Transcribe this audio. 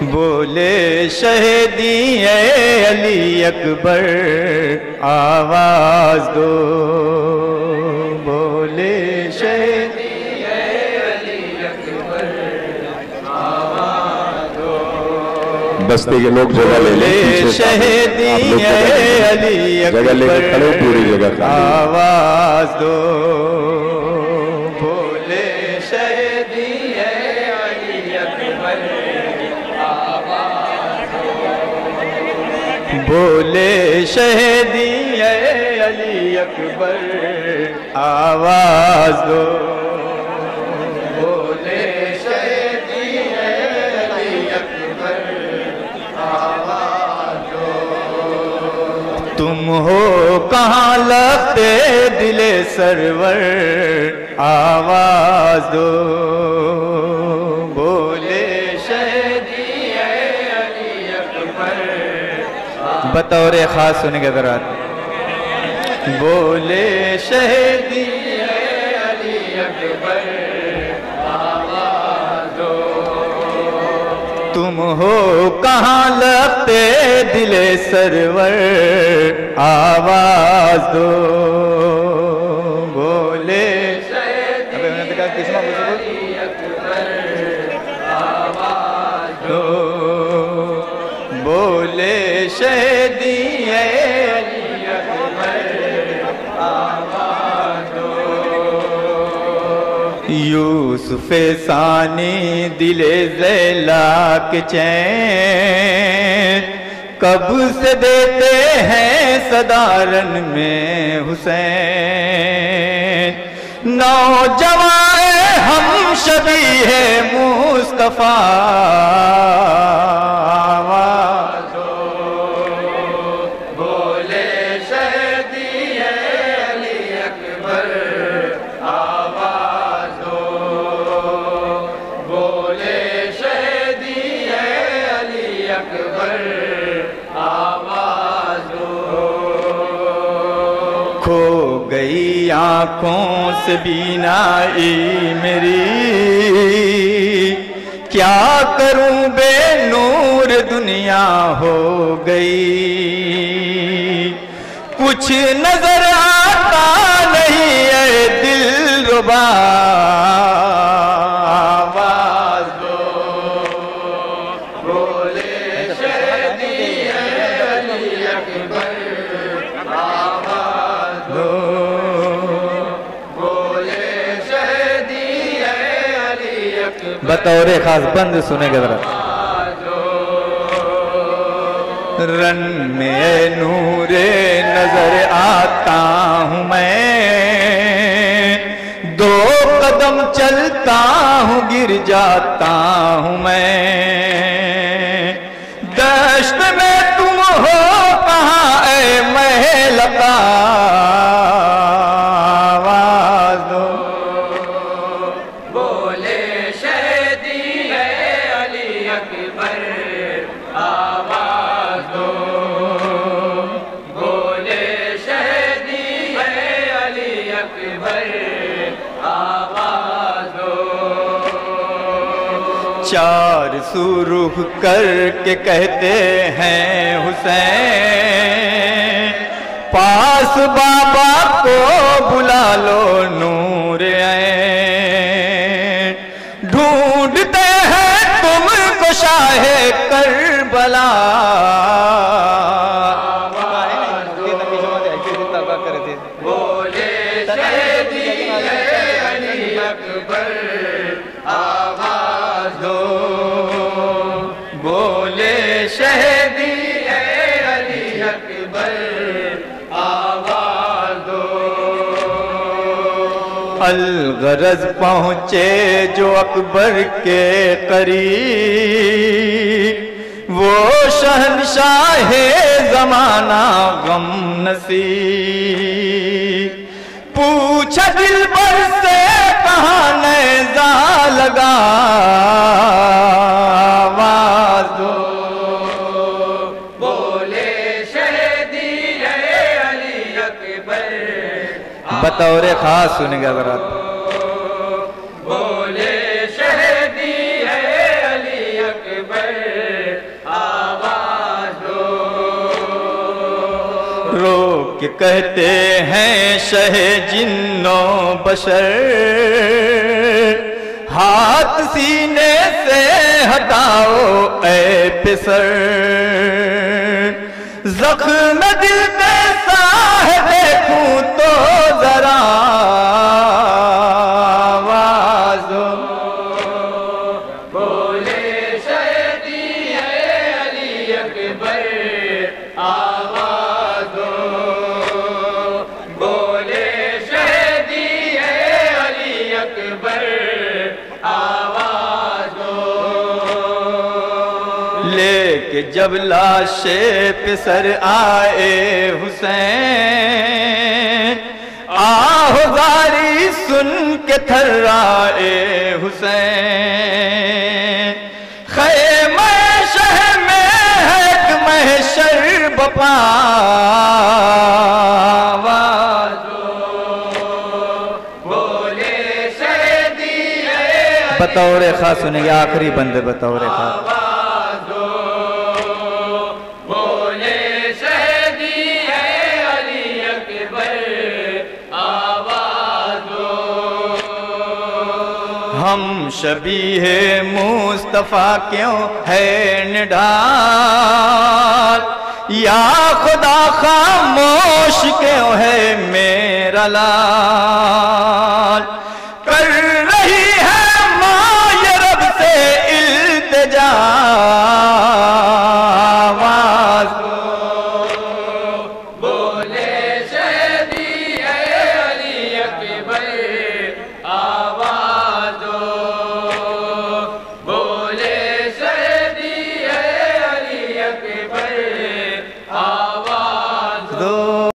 बोले शहे दी अली अकबर आवाज दो। बोले शहे दी अली अकबर आवाज दो। बस्ती के लोग जगह ले लें, शहे दी अली अकबर पूरी जगह आवाज दो। बोले शहे दी अली अकबर बोले शहे दी अली अकबर आवाज दो। बोले शहे दी अली अकबर आवाज दो। तुम हो कहाँ लगते दिले सरवर आवाज दो। बोले शहे दी अली अकबर बतौर खास सुन के जरा। बोले शहे दी अली अकबर आवाज दो। तुम हो कहाँ लगते दिले सरवर आवाज दो। बोले शहे दी अकबर आवाज दो। बोले शहे दी अली अकबर आवाज दो। यूसुफ सानी दिले ज़ैला के चैन कब से देते हैं सदारन में हुसैन। नौजवान हम शबीह मुस्तफ़ा गई आँखों से बीनाई मेरी, क्या करूं बेनूर दुनिया हो गई। कुछ नजर आता नहीं है दिल रुबा बतौर खास बंद सुनेगा जरा। रन में नूरे नजर आता हूँ मैं, दो कदम चलता हूँ गिर जाता हूँ मैं। दश्त में तुम हो कहाँ ऐ महलका चार सुरुख करके कहते हैं हुसैन, पास बाबा को बुला लो नूर ऐन। ढूंढते हैं तुमको शाहे करबला अलगरज पहुँचे जो अकबर के करीब, वो शहनशाह जमाना गम नसीब। पूछा दिल पर से कहाँ नैज़ा लगा बतौर खास सुनेगा जरा। बोले शहे दी अली अकबर कि कहते हैं शहे जिन्नो बशर, हाथ सीने से हटाओ ऐ पिसर। जख्म दिल पे साह देखूं तो जरा लेके जब लाशे पिसर आए हुसैन, आहोजारी सुन के थर्राए हुसैन। खैमे शह में है कि महशर बपा बतौर खा सुने आखिरी बंदे बतौर खा। हम शबीहे मुस्तफा क्यों है निडाल, या खुदा खामोश क्यों है मेरा लाल। कर